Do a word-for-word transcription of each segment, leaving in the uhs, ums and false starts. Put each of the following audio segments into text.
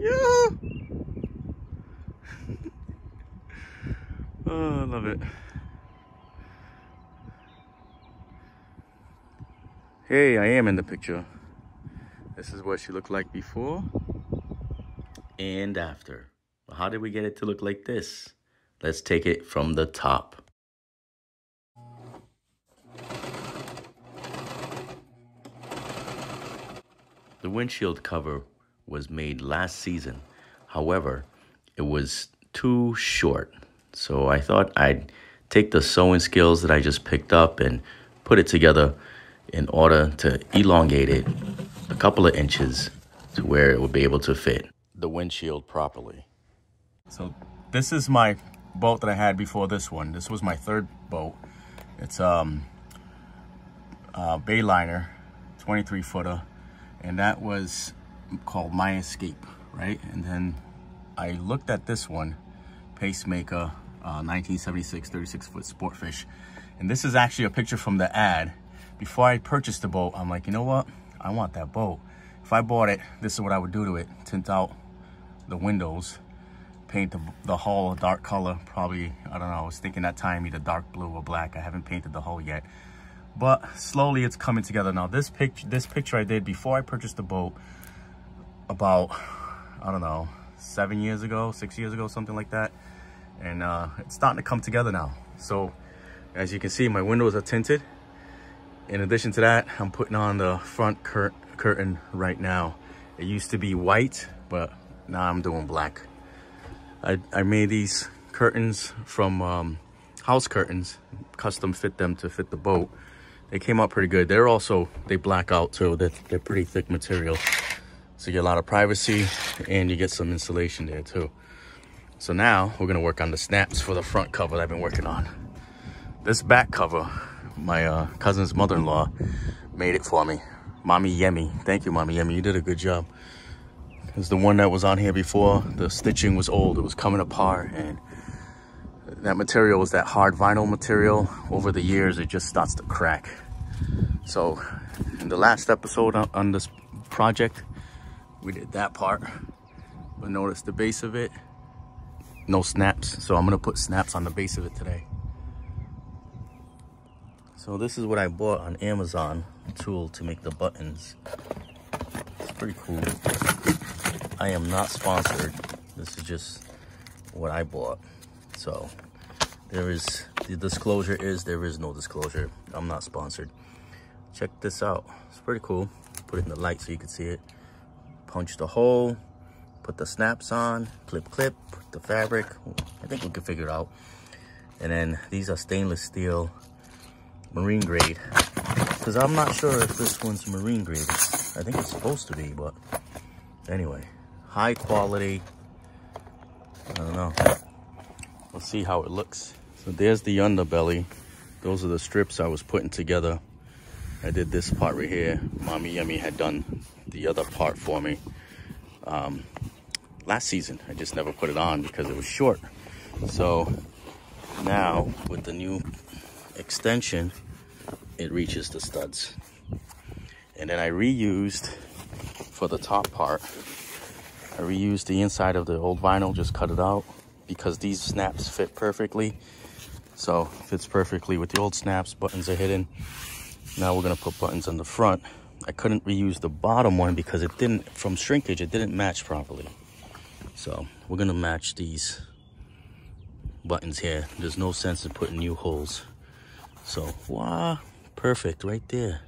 Yeah. Oh, I love it. Hey, I am in the picture. This is what she looked like before and after. How did we get it to look like this? Let's take it from the top. The windshield cover was made last season. However, it was too short. So I thought I'd take the sewing skills that I just picked up and put it together in order to elongate it a couple of inches to where it would be able to fit the windshield properly. So this is my boat that I had before this one. This was my third boat. It's um, a Bayliner, twenty-three footer. And that was called My Escape, right? And then I looked at this one, Pacemaker, uh, nineteen seventy-six, thirty-six foot Sportfish. And this is actually a picture from the ad. Before I purchased the boat, I'm like, you know what? I want that boat. If I bought it, this is what I would do to it. Tint out the windows, paint the, the hull a dark color, probably, I don't know, I was thinking that time either dark blue or black. I haven't painted the hull yet. But slowly it's coming together. Now this picture, this picture I did before I purchased the boat about, I don't know, seven years ago, six years ago, something like that. And uh, it's starting to come together now. So as you can see, my windows are tinted. In addition to that, I'm putting on the front cur curtain right now. It used to be white, but now I'm doing black. I, I made these curtains from um, house curtains, custom fit them to fit the boat. They came out pretty good. They're also, they black out too. They're, they're pretty thick material. So you get a lot of privacy and you get some insulation there too. So now we're gonna work on the snaps for the front cover that I've been working on. This back cover, my uh, cousin's mother-in-law made it for me. Mommy Yemi, thank you, Mommy Yemi. You did a good job. Because the one that was on here before, the stitching was old. It was coming apart, and that material was that hard vinyl material. Over the years, it just starts to crack. So in the last episode on, on this project, we did that part, but notice the base of it, no snaps. So I'm gonna put snaps on the base of it today. So this is what I bought on Amazon, a tool to make the buttons. It's pretty cool. I am not sponsored. This is just what I bought. So there is, the disclosure is there is no disclosure. I'm not sponsored. Check this out. It's pretty cool. Put it in the light so you can see it. Punch the hole, put the snaps on, clip, clip, put the fabric. I think we can figure it out. And then these are stainless steel, marine grade. Because I'm not sure if this one's marine grade. I think it's supposed to be, but anyway, high quality. I don't know. Let's see how it looks. So there's the underbelly. Those are the strips I was putting together. I did this part right here. Mommy Yummy had done the other part for me um, last season. I just never put it on because it was short. So now with the new extension, it reaches the studs. And then I reused for the top part. I reused the inside of the old vinyl, just cut it out, because these snaps fit perfectly. So fits perfectly with the old snaps, buttons are hidden. Now we're gonna put buttons on the front. I couldn't reuse the bottom one because it didn't, from shrinkage, it didn't match properly. So we're gonna match these buttons here. There's no sense in putting new holes. So, wow, perfect right there.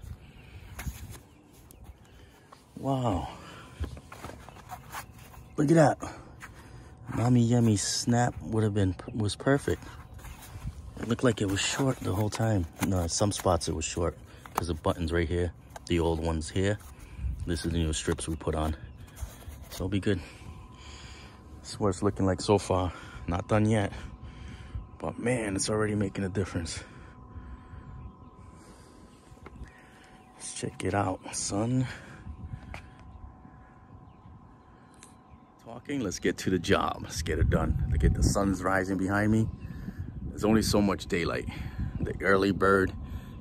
Wow, look at that. Mommy Yummy snap would have been, was perfect. It looked like it was short the whole time. No, in some spots it was short because the buttons right here, the old ones here. This is the new strips we put on. So it'll be good. That's what it's looking like so far. Not done yet, but man, it's already making a difference. Let's check it out, son. Talking, let's get to the job. Let's get it done. Look at the sun's rising behind me. There's only so much daylight. The early bird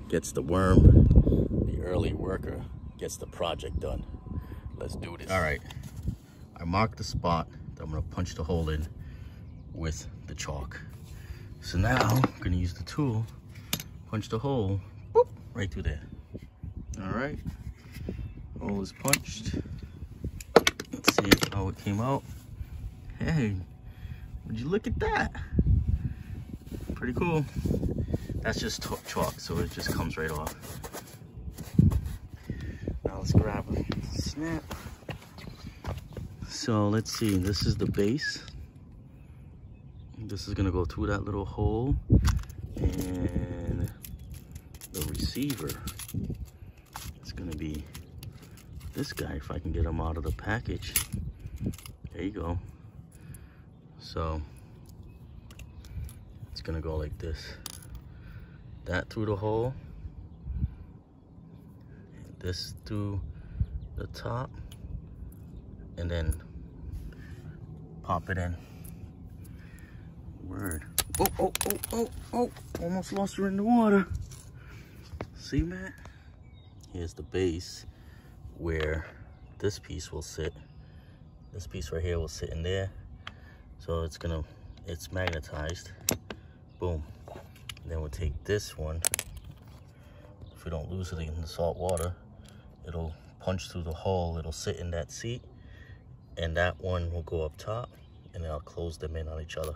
gets the worm. The early worker gets the project done. Let's do this. All right. I marked the spot that I'm gonna punch the hole in with the chalk. So now I'm gonna use the tool, punch the hole, boop, right through there. All right, hole is punched. Let's see how it came out. Hey, would you look at that? Pretty cool. That's just chalk, so it just comes right off. Now let's grab a snap. So let's see, this is the base. This is gonna go through that little hole and the receiver. It's gonna be this guy, if I can get him out of the package. There you go. So it's gonna go like this. That through the hole, and this through the top, and then pop it in. Word. Oh, oh, oh, oh, oh, almost lost her in the water. See, Matt? Here's the base where this piece will sit. This piece right here will sit in there. So it's gonna, it's magnetized. Boom. Then we'll take this one. If we don't lose it in the salt water, it'll punch through the hole, it'll sit in that seat, and that one will go up top, and then I'll close them in on each other.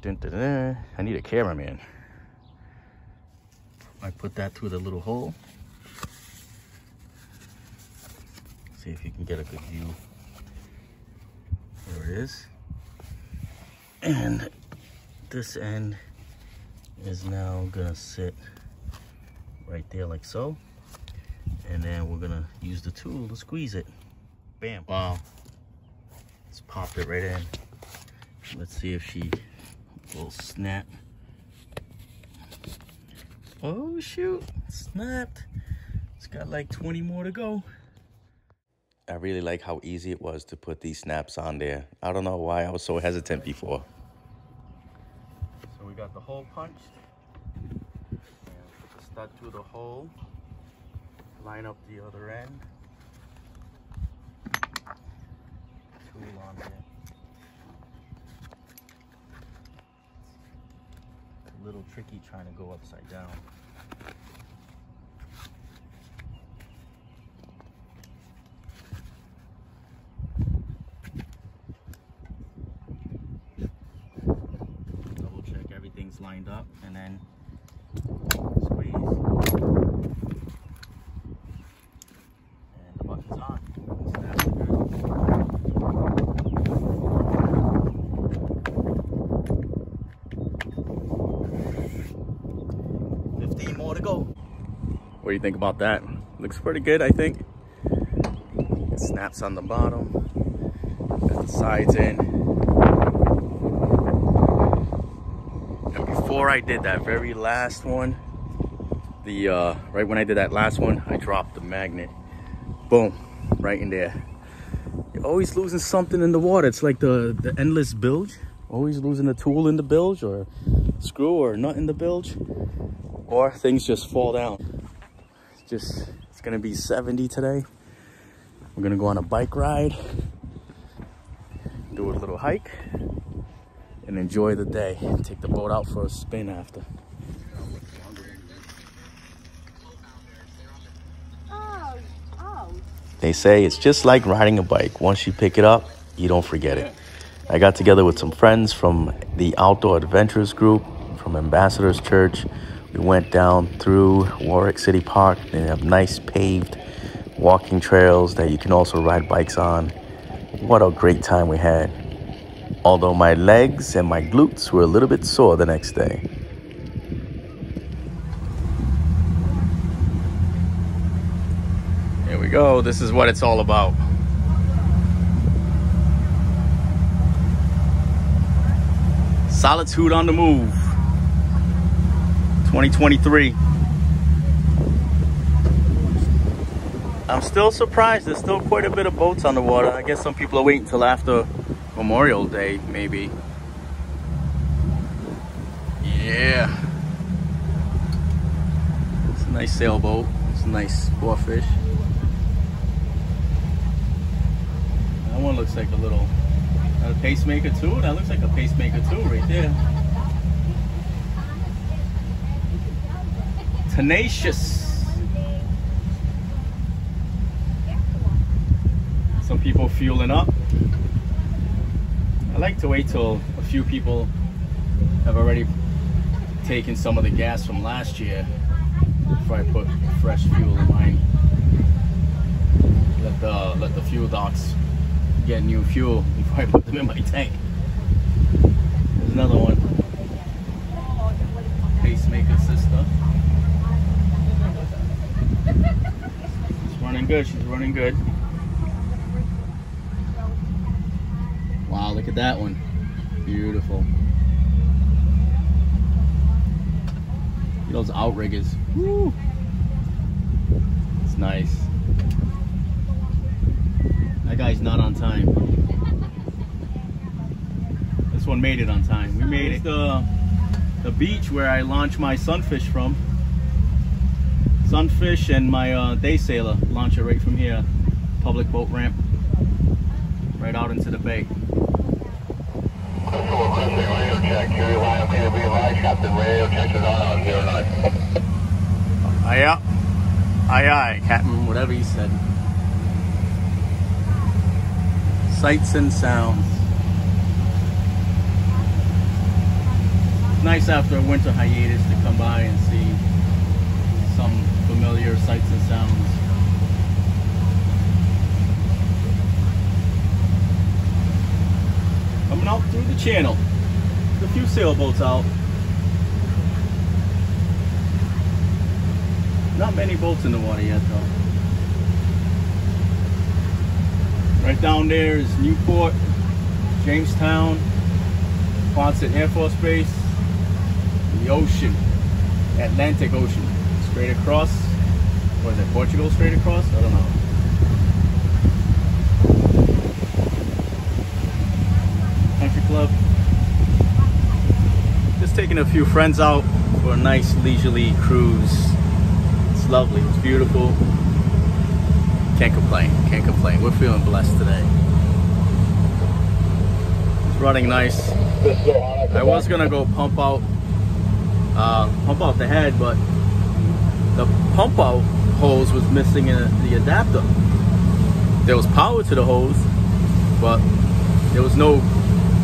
Dun, dun, dun. I need a cameraman. I put that through the little hole. See if you can get a good view. There it is. And this end is now gonna sit right there like so, and then we're gonna use the tool to squeeze it. Bam. Wow, let's pop it right in. Let's see if she will snap. Oh shoot, snapped. It's got like twenty more to go. I really like how easy it was to put these snaps on there. I don't know why I was so hesitant before. Got the hole punched, and put the stud through the hole, line up the other end, tool on there, it's a little tricky trying to go upside down. Lined up, and then squeeze, and the button's on. Snap it good. fifteen more to go. What do you think about that? Looks pretty good, I think. It snaps on the bottom, got the sides in. Before I did that very last one, the uh, right when I did that last one, I dropped the magnet. Boom, right in there. You're always losing something in the water. It's like the, the endless bilge. Always losing the tool in the bilge, or screw or nut in the bilge, or things just fall down. It's just, it's gonna be seventy today. We're gonna go on a bike ride, do a little hike, and enjoy the day. Take the boat out for a spin after. Oh, oh. They say it's just like riding a bike. Once you pick it up, you don't forget it. I got together with some friends from the Outdoor Adventures group, from Ambassador's Church. We went down through Warwick City Park. They have nice paved walking trails that you can also ride bikes on. What a great time we had. Although my legs and my glutes were a little bit sore the next day. Here we go. This is what it's all about. Solitude on the move. twenty twenty-three. I'm still surprised. There's still quite a bit of boats on the water. I guess some people are waiting until after Memorial Day, maybe. Yeah. It's a nice sailboat. It's a nice Sportfish. looks like a little a pacemaker too. That looks like a pacemaker too right there. Tenacious. Some people fueling up. I like to wait till a few people have already taken some of the gas from last year before I put fresh fuel in mine. Let the, let the fuel docks get new fuel before I put them in my tank. There's another one. Pacemaker sister. She's running good, she's running good. Wow, look at that one. Beautiful. Look at those outriggers. Woo! It's nice. That guy's not on time. This one made it on time. We made it. The, the beach where I launched my sunfish from. Sunfish and my uh, day sailor launch it right from here. Public boat ramp. Right out into the bay. Aye, aye, aye, aye, Captain, whatever you said. Sights and sounds. Nice after a winter hiatus to come by and see some familiar sights and sounds. Coming out through the channel. There's a few sailboats out. Not many boats in the water yet though. Right down there is Newport, Jamestown, Quonset Air Force Base, the ocean, Atlantic Ocean, straight across. What is it, Portugal straight across? I don't know. Country club. Just taking a few friends out for a nice leisurely cruise. It's lovely, it's beautiful. Can't complain, can't complain. We're feeling blessed today. It's running nice. I was gonna go pump out, uh, pump out the head, but the pump out hose was missing in the adapter. There was power to the hose, but there was no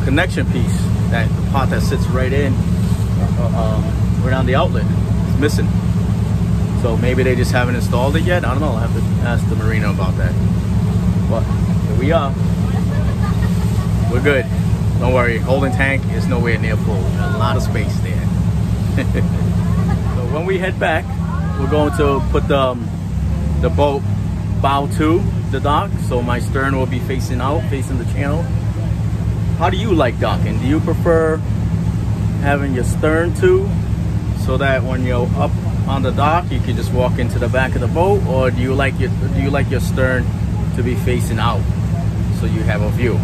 connection piece, that the part that sits right in, uh, um, right on the outlet, is missing. So maybe they just haven't installed it yet. I don't know. I'll have to ask the marina about that. But here we are. We're good. Don't worry. Holding tank is nowhere near full. A lot of space there. So when we head back, we're going to put the, um, the boat bow to the dock. So my stern will be facing out, facing the channel. How do you like docking? Do you prefer having your stern to, so that when you're up on the dock you can just walk into the back of the boat, or do you like your do you like your stern to be facing out so you have a view?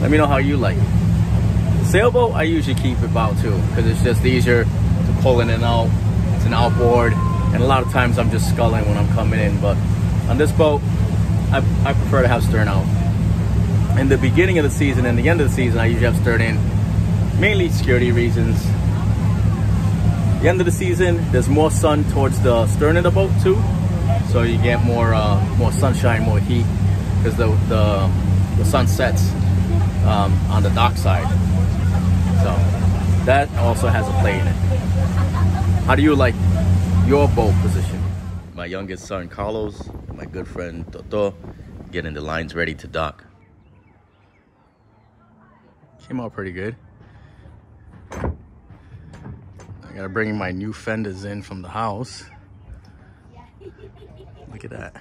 Let me know how you like it. Sailboat, I usually keep it bow too, because it's just easier to pull in and out. It's an outboard, and a lot of times I'm just sculling when I'm coming in. But on this boat, I, I prefer to have stern out. In the beginning of the season and the end of the season, I usually have stern in, mainly security reasons. End of the season, there's more sun towards the stern of the boat too, so you get more uh, more sunshine, more heat, because the, the the sun sets um, on the dock side, so that also has a play in it. How do you like your boat position? My youngest son Carlos and my good friend Toto getting the lines ready to dock. Came out pretty good. I gotta bring my new fenders in from the house. Look at that.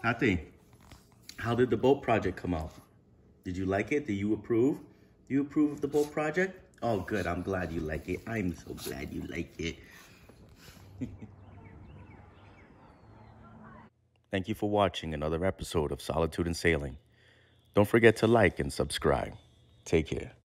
Tati, how did the boat project come out? Did you like it? Do you approve? Do you approve of the boat project? Oh, good. I'm glad you like it. I'm so glad you like it. Thank you for watching another episode of Solitude and Sailing. Don't forget to like and subscribe. Take care.